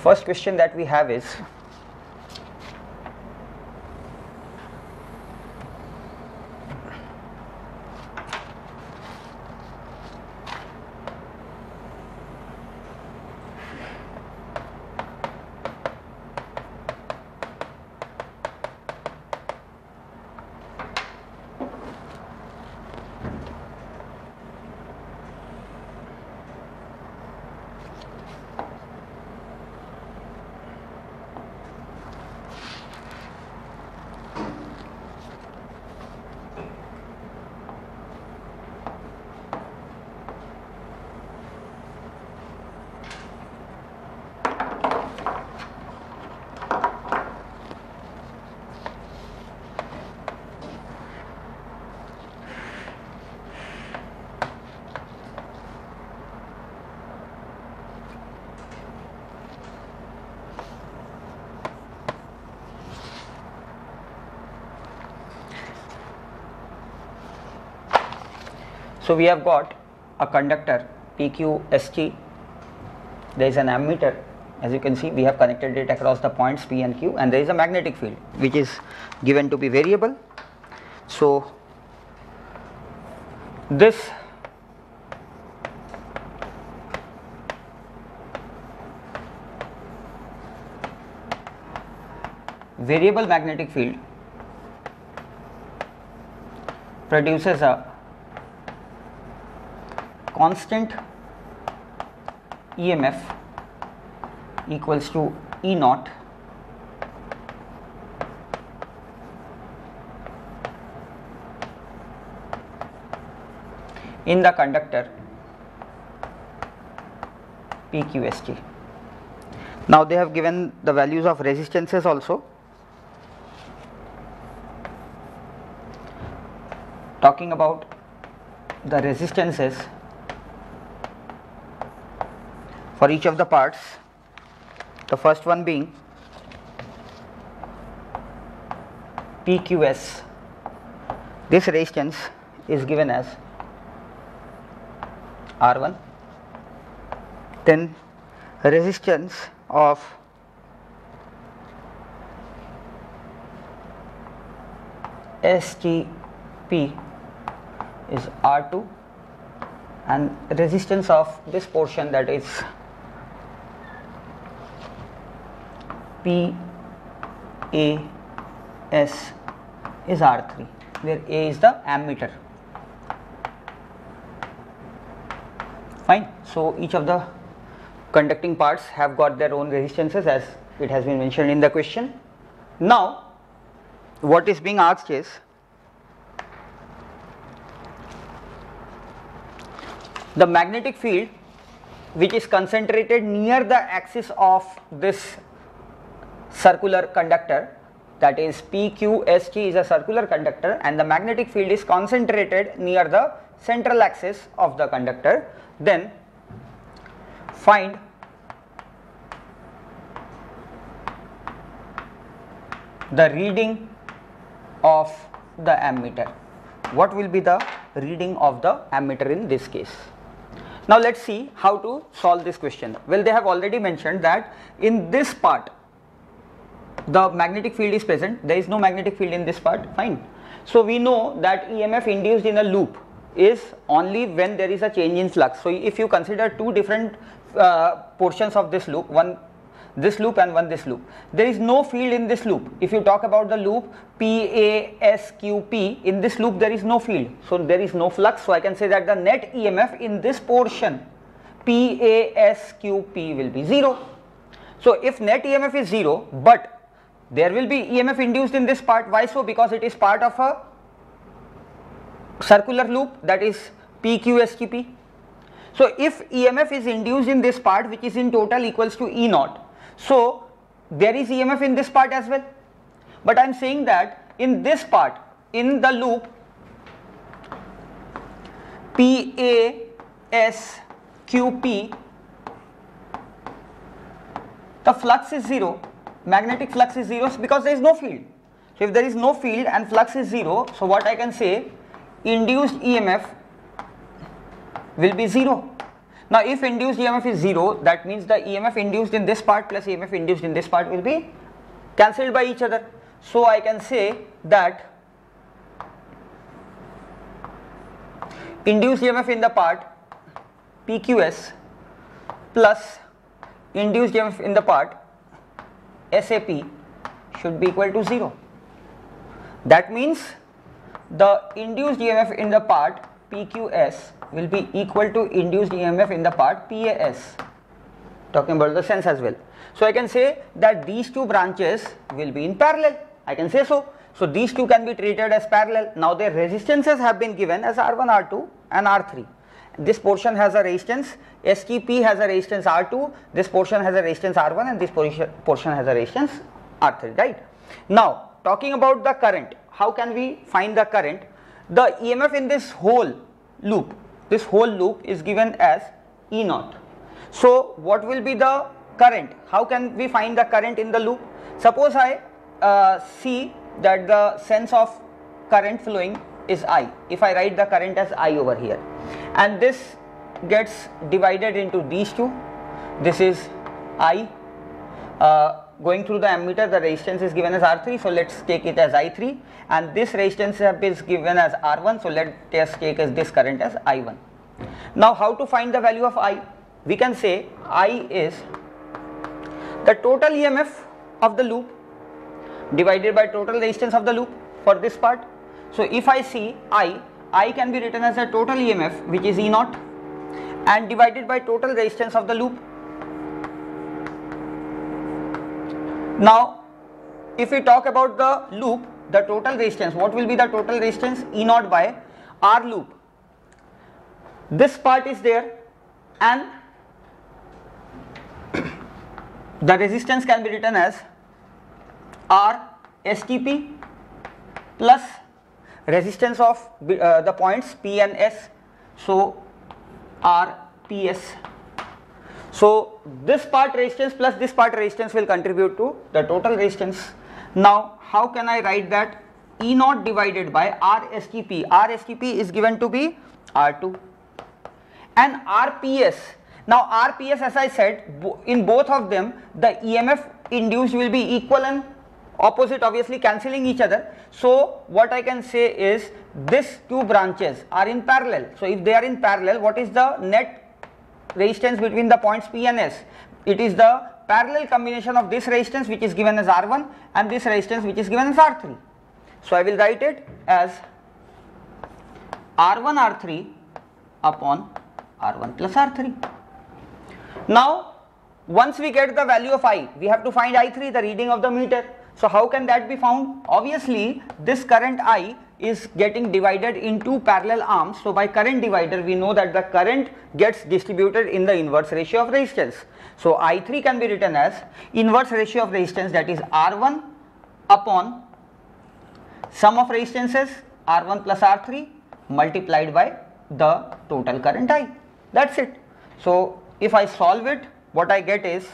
first question that we have is, so we have got a conductor PQST, there is an ammeter, as you can see we have connected it across the points P and Q, and there is a magnetic field which is given to be variable. So this variable magnetic field produces a constant EMF equals to E naught in the conductor PQST. Now they have given the values of resistances also. Talking about the resistances for each of the parts, the first one being PQS, this resistance is given as R1, then resistance of STP is R2, and resistance of this portion, that is PAS, is R3, where A is the ammeter. Fine. So each of the conducting parts have got their own resistances, as it has been mentioned in the question. Now what is being asked is, the magnetic field which is concentrated near the axis of this circular conductor, that is PQST is a circular conductor, and the magnetic field is concentrated near the central axis of the conductor, then find the reading of the ammeter. What will be the reading of the ammeter in this case? Now let us see how to solve this question. Well, they have already mentioned that in this part the magnetic field is present, there is no magnetic field in this part, fine. So we know that EMF induced in a loop is only when there is a change in flux. So if you consider two different portions of this loop, one this loop and one this loop, there is no field in this loop. If you talk about the loop PASQP, in this loop there is no field, so there is no flux. So I can say that the net EMF in this portion PASQP will be 0. So if net EMF is 0, but there will be EMF induced in this part. Why so? Because it is part of a circular loop, that is PQSTP. So if EMF is induced in this part, which is in total equals to E naught, so there is EMF in this part as well. But I am saying that in this part, in the loop PASQP, the flux is 0, magnetic flux is 0 because there is no field. So if there is no field and flux is 0, so what I can say, induced EMF will be 0, Now if induced EMF is 0, that means the EMF induced in this part plus EMF induced in this part will be cancelled by each other. So I can say that induced EMF in the part PQS plus induced EMF in the part SAP should be equal to 0. That means the induced EMF in the part PQS will be equal to induced EMF in the part PAS, talking about the sense as well. So I can say that these two branches will be in parallel. I can say so. So these two can be treated as parallel. Now their resistances have been given as R1, R2 and R3. This portion has a resistance, STP has a resistance R2, this portion has a resistance R1 and this portion has a resistance R3, right. Now talking about the current, how can we find the current? The EMF in this whole loop is given as E0. So what will be the current? How can we find the current in the loop? Suppose I see that the sense of current flowing is I. If I write the current as I over here, and this gets divided into these two, this is I going through the ammeter, the resistance is given as R3, so let's take it as I3, and this resistance is given as R1, so let us take as this current as I1. Now how to find the value of I? We can say I is the total EMF of the loop divided by total resistance of the loop for this part. So if I see I can be written as the total EMF, which is E0, and divided by total resistance of the loop. Now if we talk about the loop, the total resistance, what will be the total resistance? E0 by R loop. This part is there and the resistance can be written as R STP plus resistance of the points P and S, so RPS. So this part resistance plus this part resistance will contribute to the total resistance. Now how can I write that? E0 divided by RSTP. RSTP is given to be R2 and RPS. Now RPS, as I said, in both of them the EMF induced will be equal and opposite, obviously cancelling each other. So what I can say is these two branches are in parallel. So if they are in parallel, what is the net resistance between the points P and S? It is the parallel combination of this resistance, which is given as R1, and this resistance, which is given as R3. So I will write it as R1 R3 upon R1 plus R3. Now once we get the value of I, we have to find I3, the reading of the meter. So how can that be found? Obviously this current I is getting divided into parallel arms. So by current divider we know that the current gets distributed in the inverse ratio of resistance. So I3 can be written as inverse ratio of resistance, that is R1 upon sum of resistances R1 plus R3 multiplied by the total current I. That's it. So if I solve it, what I get is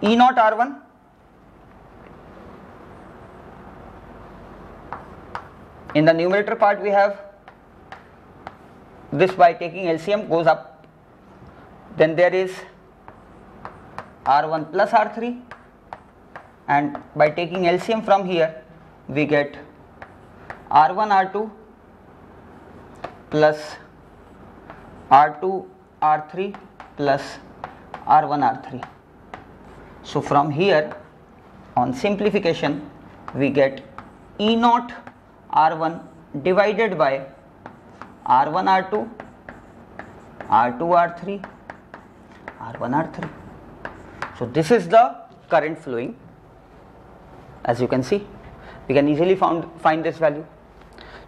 E0 R1 in the numerator part. We have this by taking LCM goes up, then there is R1 plus R3, and by taking LCM from here we get R1 R2 plus R2 R3 plus R1 R3. So from here on simplification we get E0 R1 divided by R1 R2, R2 R3, R1 R3. So this is the current flowing. As you can see, we can easily find this value.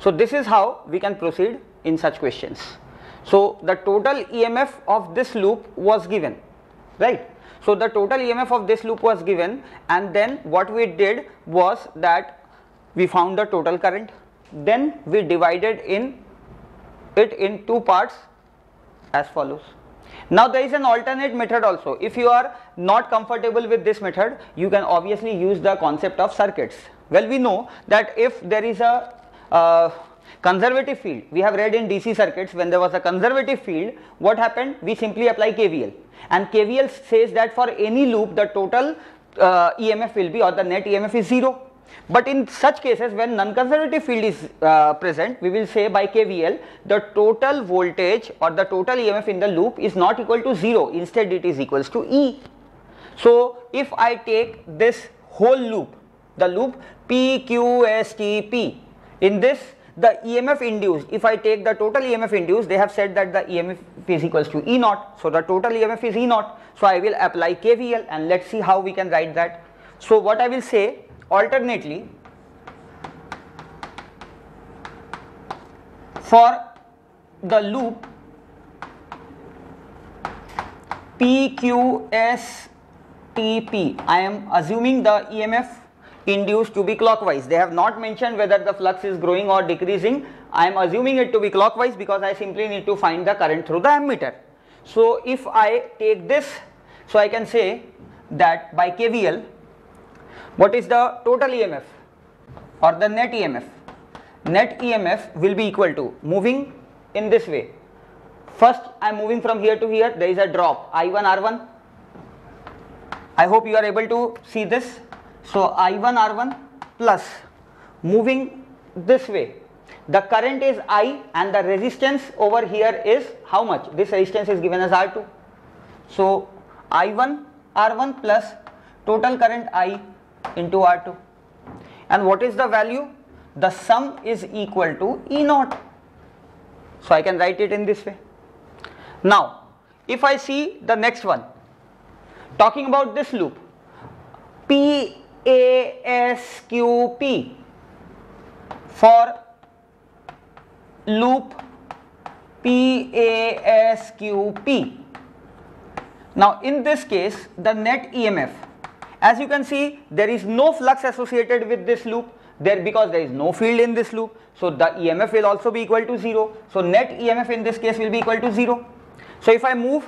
So this is how we can proceed in such questions. So the total EMF of this loop was given, right? So the total EMF of this loop was given, and then what we did was that we found the total current, then we divided it in two parts as follows. Now there is an alternate method also. If you are not comfortable with this method, you can obviously use the concept of circuits. Well, we know that if there is a Conservative field, we have read in DC circuits, when there was a conservative field, what happened? We simply apply KVL, and KVL says that for any loop the total EMF will be, or the net EMF is 0. But in such cases when non-conservative field is present, we will say by KVL the total voltage or the total EMF in the loop is not equal to 0, instead it is equals to E. So if I take this whole loop, the loop PQSTP, in this the EMF induced, if I take the total EMF induced, they have said that the EMF is equals to E naught. So the total EMF is E naught. So I will apply KVL and let's see how we can write that. So what I will say, alternately, for the loop PQSTP, I am assuming the EMF induced to be clockwise. They have not mentioned whether the flux is growing or decreasing. I am assuming it to be clockwise because I simply need to find the current through the ammeter. So if I take this, so I can say that by KVL, what is the total EMF or the net EMF? Net EMF will be equal to, moving in this way, first I am moving from here to here, there is a drop I1 R1. I hope you are able to see this. So I1 R1 plus, moving this way, the current is I and the resistance over here is how much? This resistance is given as R2. So I1 R1 plus total current I into R2, and what is the value? The sum is equal to E naught. So I can write it in this way. Now if I see the next one, talking about this loop PASQP, for loop PASQP. Now in this case the net EMF, as you can see, there is no flux associated with this loop there because there is no field in this loop. So the EMF will also be equal to 0. So net EMF in this case will be equal to 0. So if I move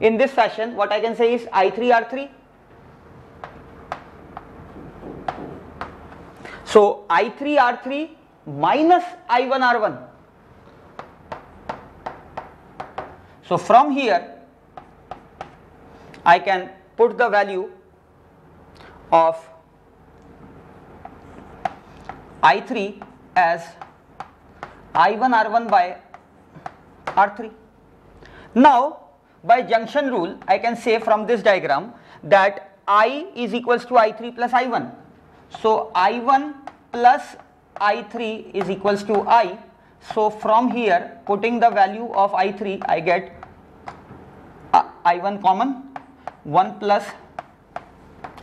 in this fashion, what I can say is I3 R3. So I3 R3 minus I1 R1. So from here I can put the value of I3 as I1 R1 by R3. Now by junction rule I can say from this diagram that I is equals to I3 plus I1. So I1 plus I3 is equals to I. So from here, putting the value of I3, I get I1 common, 1 plus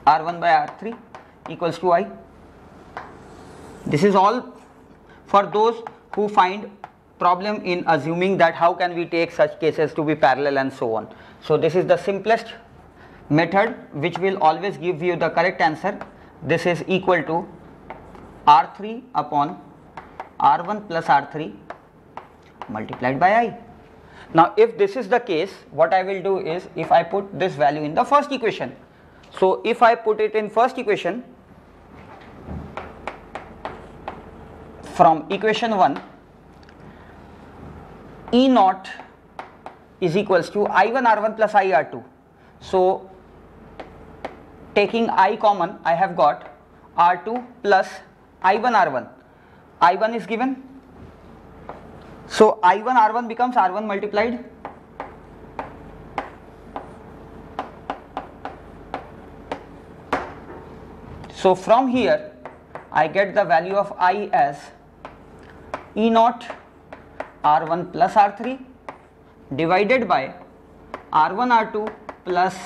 R1 by R3 equals to I. This is all for those who find problem in assuming that how can we take such cases to be parallel and so on. So this is the simplest method which will always give you the correct answer. This is equal to R3 upon R1 plus R3 multiplied by I. Now if this is the case, what I will do is, if I put this value in the first equation, so if I put it in first equation, from equation 1, E naught is equals to I1 R1 plus I R2. So taking I common, I have got R2 plus I1 R1. I1 is given. So I1 R1 becomes R1 multiplied . So from here I get the value of I as E naught R1 plus R3 divided by R1 R2 plus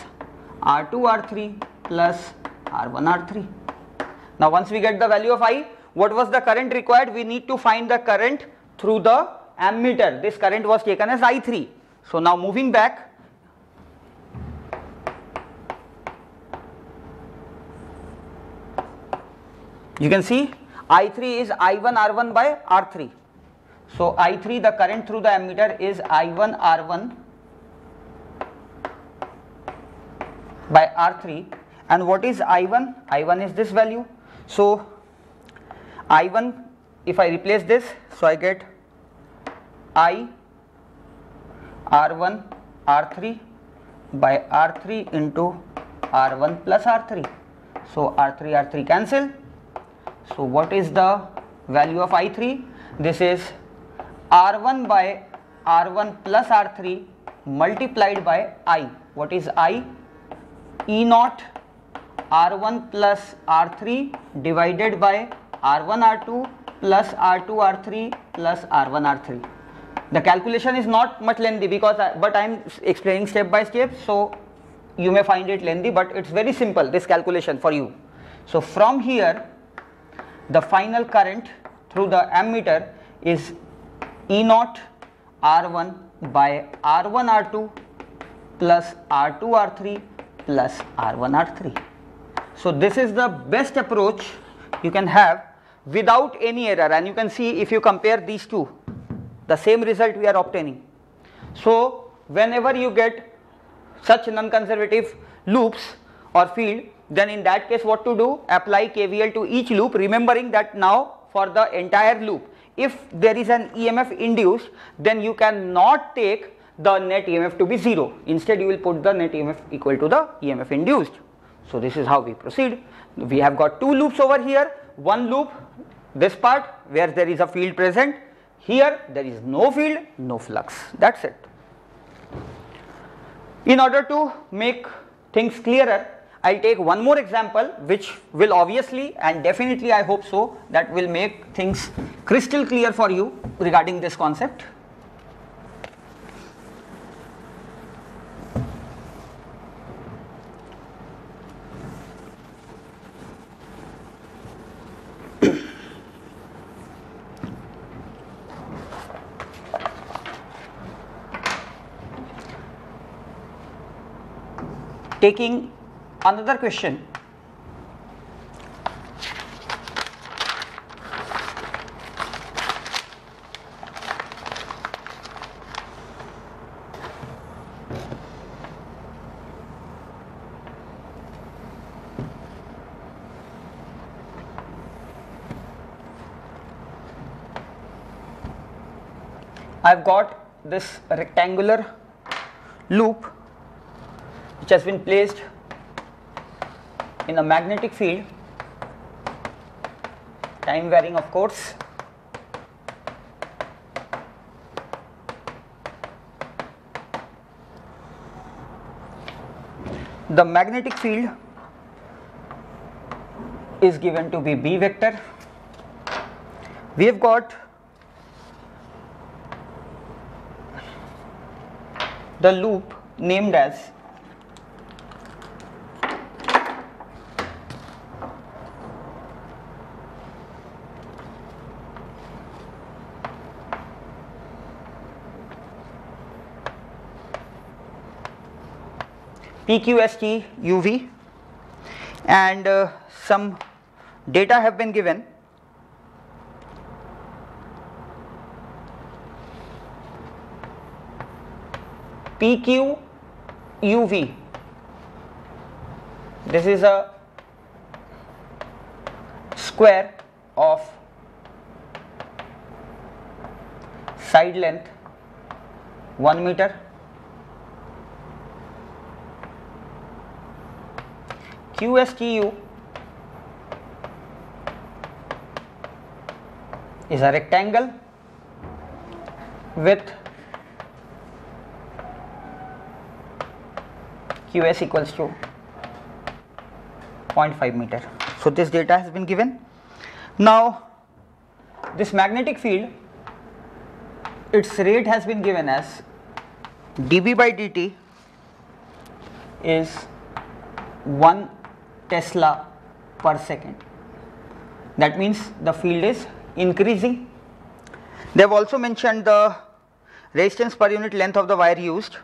R2 R3 plus R1 R3. Now once we get the value of I, what was the current required? We need to find the current through the ammeter. This current was taken as I3. So now moving back, you can see I3 is I1 R1 by R3. So I3, the current through the ammeter, is I1 R1 by R3. And what is I1? I1 is this value. So I1 if I replace this, so I get I R1 R3 by R3 into R1 plus R3. So R3 R3 cancel. So what is the value of I3? This is R1 by R1 plus R3 multiplied by I. What is I? E naught R1 plus R3 divided by R1 R2 plus R2 R3 plus R1 R3. The calculation is not much lengthy because I am explaining step by step, so you may find it lengthy, but it's very simple, this calculation for you. So from here the final current through the ammeter is E naught R1 by R1 R2 plus R2 R3 plus R1 R3. So this is the best approach you can have without any error, and you can see if you compare these two, the same result we are obtaining. So whenever you get such non-conservative loops or field, then in that case what to do? Apply KVL to each loop, remembering that now for the entire loop, if there is an EMF induced, then you cannot take the net EMF to be 0. Instead you will put the net EMF equal to the EMF induced. So this is how we proceed. We have got two loops over here, one loop this part where there is a field present, here there is no field, no flux, that's it. In order to make things clearer, I will take one more example which will obviously and definitely, I hope so, that will make things crystal clear for you regarding this concept. Taking another question, I've got this rectangular loop which has been placed in a magnetic field, time varying of course. The magnetic field is given to be B vector. We have got the loop named as PQST UV, and some data have been given. PQ UV, this is a square of side length 1 meter. QSTU is a rectangle with QS equals to 0.5 meter. So this data has been given. Now this magnetic field, its rate has been given as dB by dt is 1 Tesla per second. That means the field is increasing. They have also mentioned the resistance per unit length of the wire used.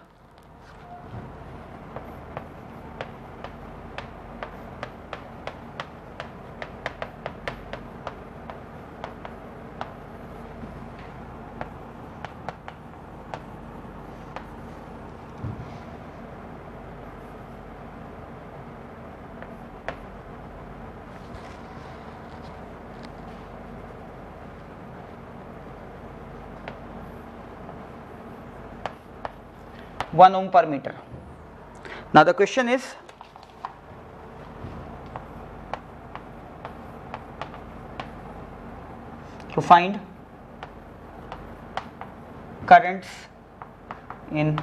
1 ohm per meter. Now the question is, to find currents in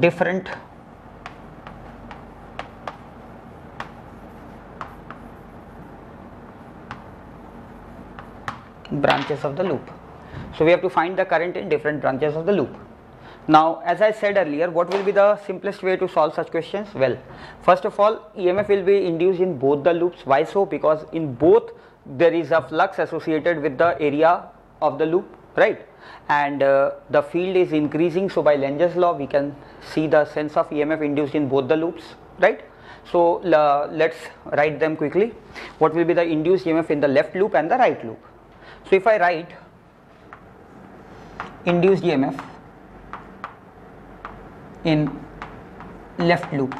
different branches of the loop. So we have to find the current in different branches of the loop. Now, as I said earlier, what will be the simplest way to solve such questions? Well, first of all, EMF will be induced in both the loops. Why so? Because in both there is a flux associated with the area of the loop, right? And the field is increasing, so by Lenz's law we can see the sense of EMF induced in both the loops, right? So let's write them quickly. What will be the induced EMF in the left loop and the right loop? So if I write induced EMF in left loop,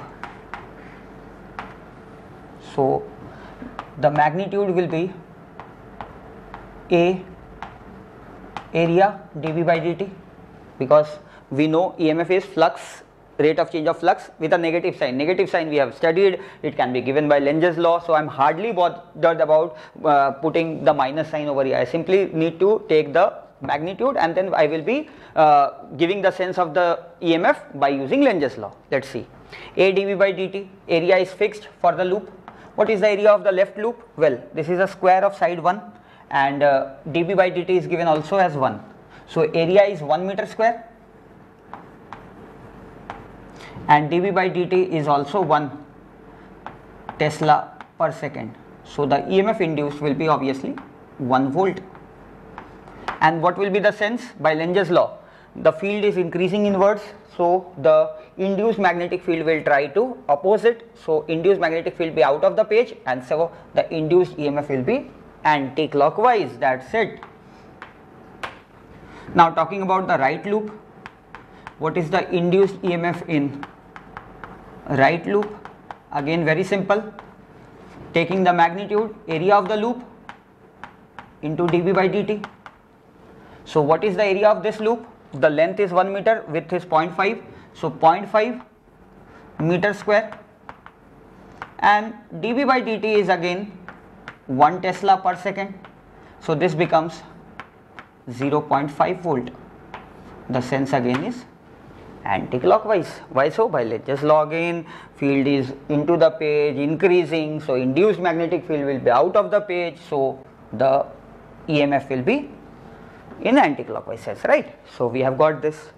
so the magnitude will be A area dV by dt, because we know EMF is flux, rate of change of flux with a negative sign. Negative sign we have studied, it can be given by Lenz's law, so I am hardly bothered about putting the minus sign over here. I simply need to take the magnitude and then I will be giving the sense of the EMF by using Lenz's law. Let us see. A dV by dt, area is fixed for the loop. What is the area of the left loop? Well, this is a square of side 1 and dB by dt is given also as 1. So area is 1 meter square and dB by dt is also 1 Tesla per second. So the EMF induced will be obviously 1 volt. And what will be the sense? By Lenz's law, the field is increasing inwards, so the induced magnetic field will try to oppose it. So induced magnetic field will be out of the page, and so the induced EMF will be anti-clockwise. That's it. Now talking about the right loop, what is the induced EMF in right loop? Again very simple, taking the magnitude, area of the loop into dB by dt. So what is the area of this loop? The length is 1 meter, width is 0.5, so 0.5 meter square, and dB by dt is again 1 Tesla per second, so this becomes 0.5 volt. The sense again is anti-clockwise. Why so? By Lenz's law again, field is into the page, increasing, so induced magnetic field will be out of the page, so the EMF will be in anti-clockwise sense, right? So we have got this.